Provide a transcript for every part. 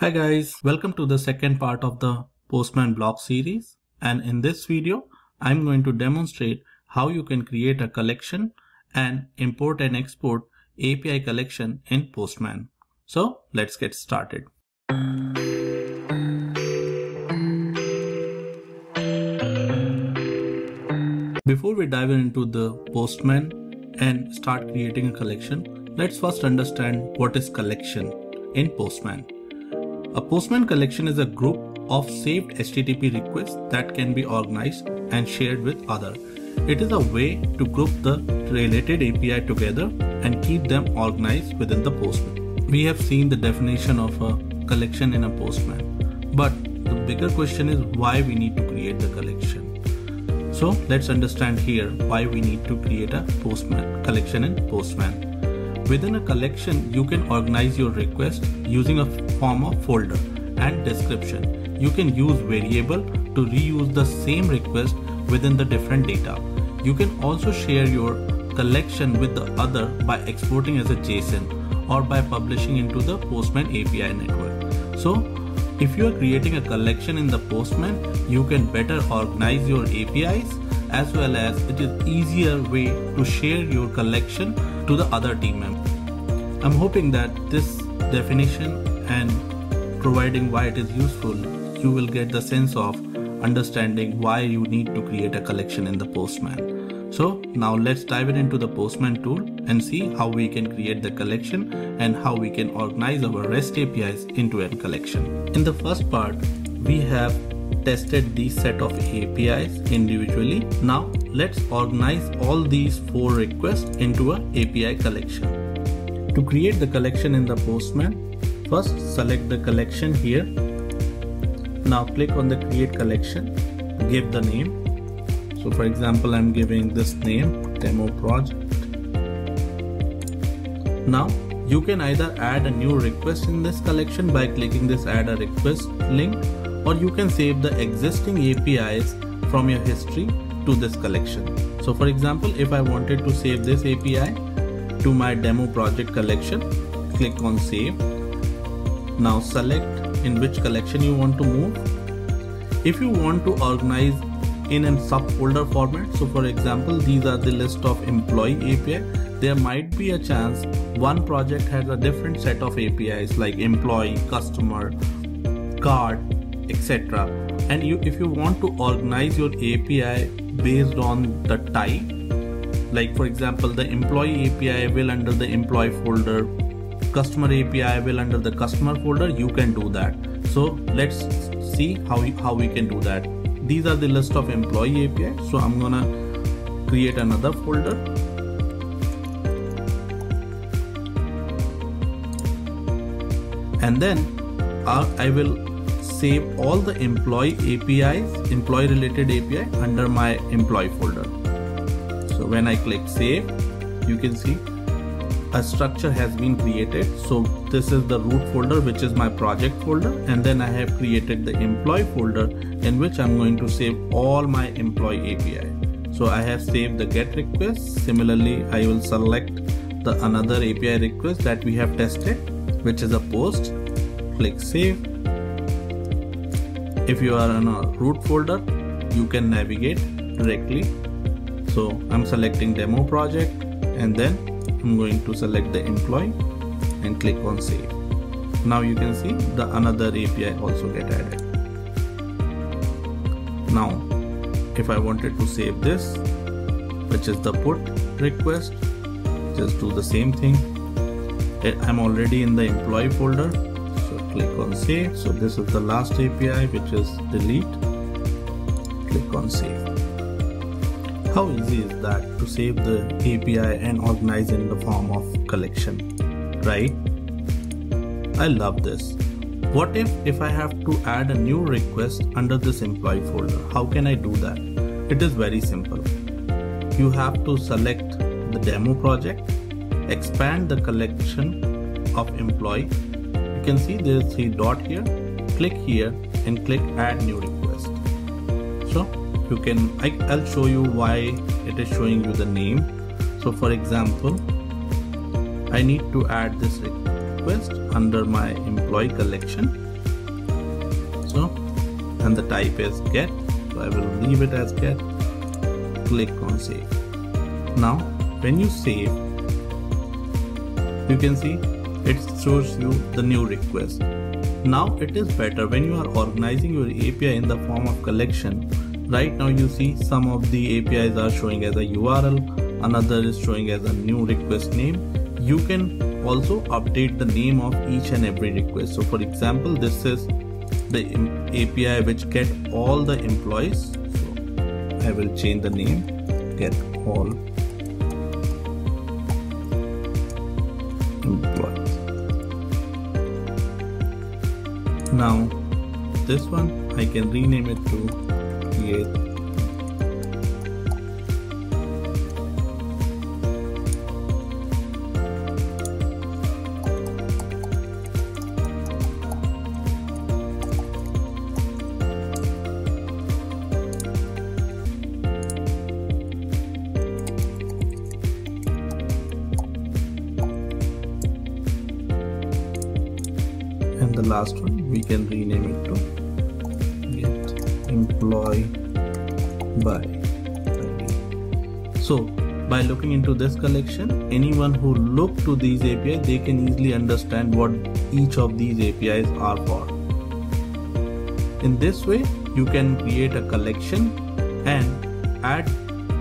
Hi guys, welcome to the second part of the Postman blog series, and in this video I'm going to demonstrate how you can create a collection and import and export API collection in Postman. So let's get started. Before we dive into the Postman and start creating a collection, let's first understand what is collection in Postman. A Postman collection is a group of saved HTTP requests that can be organized and shared with others. It is a way to group the related API together and keep them organized within the Postman. We have seen the definition of a collection in a Postman, but the bigger question is why we need to create the collection. So let's understand here why we need to create a Postman collection in Postman. Within a collection, you can organize your request using a form of folder and description. You can use variable to reuse the same request within the different data. You can also share your collection with the other by exporting as a JSON or by publishing into the Postman API network. So if you are creating a collection in the Postman, you can better organize your APIs, as well as it is easier way to share your collection to the other team member. I'm hoping that this definition and providing why it is useful, you will get the sense of understanding why you need to create a collection in the Postman. So now let's dive into the Postman tool and see how we can create the collection and how we can organize our REST APIs into a collection. In the first part, we have tested these set of APIs individually. Now let's organize all these four requests into an API collection. To create the collection in the Postman, first select the collection here. Now click on the create collection, give the name. So for example, I'm giving this name demo project. Now you can either add a new request in this collection by clicking this add a request link, or you can save the existing APIs from your history to this collection. So for example, if I wanted to save this API to my demo project collection, click on save. Now select in which collection you want to move. If you want to organize in a subfolder format, so for example, these are the list of employee API, there might be a chance one project has a different set of APIs like employee, customer, card, etc. And if you want to organize your API based on the type, like for example, the employee API will under the employee folder, customer API will under the customer folder, you can do that. So let's see how we can do that. These are the list of employee API. So I'm gonna create another folder. And then I will save all the employee related API under my employee folder. So when I click save, you can see a structure has been created. So this is the root folder, which is my project folder, and then I have created the employee folder in which I'm going to save all my employee API. So I have saved the GET request. Similarly, I will select the another API request that we have tested, which is a POST. Click save. If you are on a root folder, you can navigate directly. So I'm selecting demo project, and then I'm going to select the employee and click on save. Now you can see the another API also get added. Now, if I wanted to save this, which is the put request, just do the same thing. I'm already in the employee folder. Click on save. So this is the last API, which is delete. Click on save. How easy is that to save the API and organize in the form of collection, right? I love this. What if I have to add a new request under this employee folder? How can I do that? It is very simple. You have to select the demo project, expand the collection of employee. You can see there's three dot here. Click here and click add new request. So you can, I'll show you why it is showing you the name. So for example, I need to add this request under my employee collection. and the type is get, so I will leave it as get. Click on save. Now when you save, you can see it shows you the new request. Now it is better when you are organizing your API in the form of collection. Right now you see some of the APIs are showing as a URL, another is showing as a new request name. You can also update the name of each and every request. So for example, this is the API which get all the employees. So I will change the name, get all employees. Now this one I can rename it to create and the last one we can rename it to get employee by ID. So by looking into this collection, anyone who look to these APIs, they can easily understand what each of these APIs are for. In this way you can create a collection and add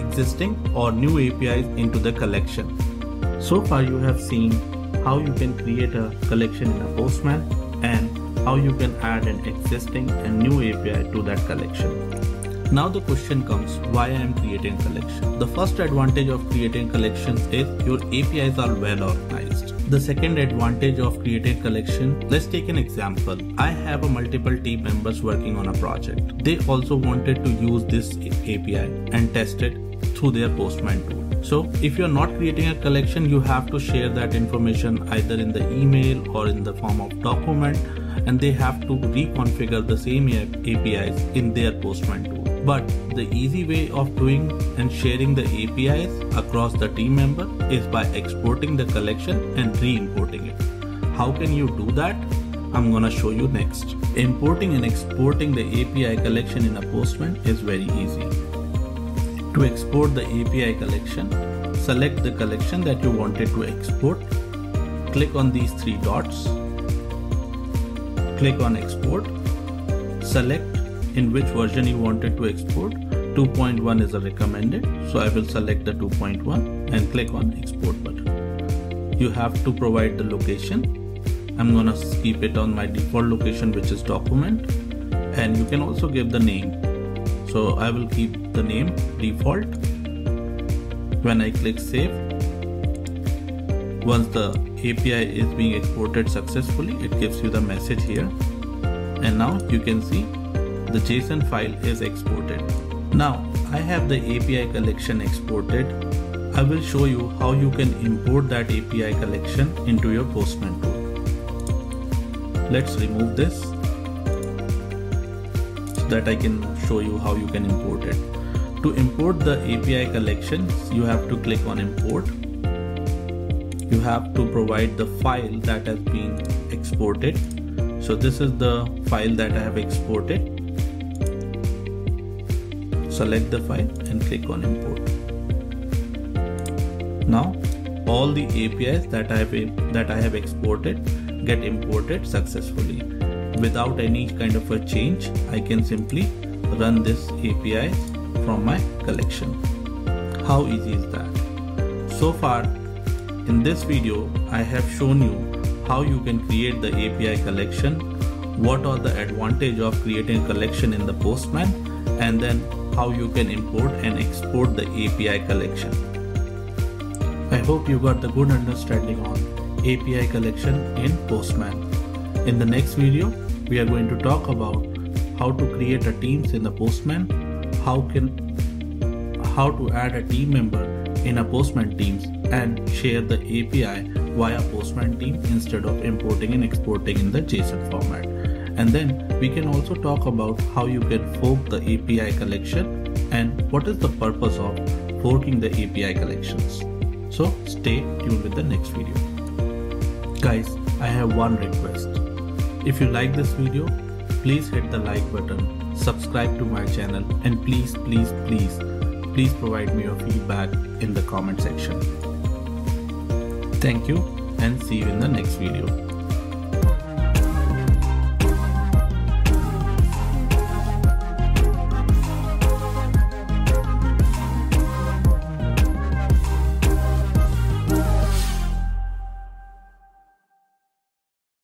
existing or new APIs into the collection. So far you have seen how you can create a collection in a Postman and how you can add an existing and new API to that collection. Now the question comes, why I am creating collection? The first advantage of creating collections is your APIs are well organized. The second advantage of creating collection, let's take an example. I have a multiple team members working on a project. They also wanted to use this API and test it through their Postman tool. So if you're not creating a collection, you have to share that information either in the email or in the form of document, and they have to reconfigure the same APIs in their Postman tool. But the easy way of doing and sharing the APIs across the team member is by exporting the collection and re-importing it. How can you do that? I'm gonna show you next. Importing and exporting the API collection in a Postman is very easy. To export the API collection, select the collection that you wanted to export, click on these three dots, click on export, select in which version you wanted to export. 2.1 is a recommended, so I will select the 2.1 and click on export button. You have to provide the location. I'm gonna keep it on my default location, which is document, and you can also give the name. So I will keep the name default. When I click save, once the API is being exported successfully, it gives you the message here. And now you can see the JSON file is exported. Now I have the API collection exported. I will show you how you can import that API collection into your Postman tool. Let's remove this, that I can show you how you can import it. To import the API collection, you have to click on import. You have to provide the file that has been exported. So this is the file that I have exported. Select the file and click on import. Now all the APIs that I have exported get imported successfully. Without any kind of a change, I can simply run this API from my collection. How easy is that? So far in this video, I have shown you how you can create the API collection, what are the advantages of creating a collection in the Postman, and then how you can import and export the API collection. I hope you got the good understanding on API collection in Postman. In the next video, we are going to talk about how to create a teams in the Postman, how to add a team member in a Postman Teams and share the API via Postman Team instead of importing and exporting in the JSON format. And then we can also talk about how you can fork the API collection and what is the purpose of forking the API collections. So stay tuned with the next video. Guys, I have one request. If you like this video, please hit the like button, subscribe to my channel, and please provide me your feedback in the comment section. Thank you and see you in the next video.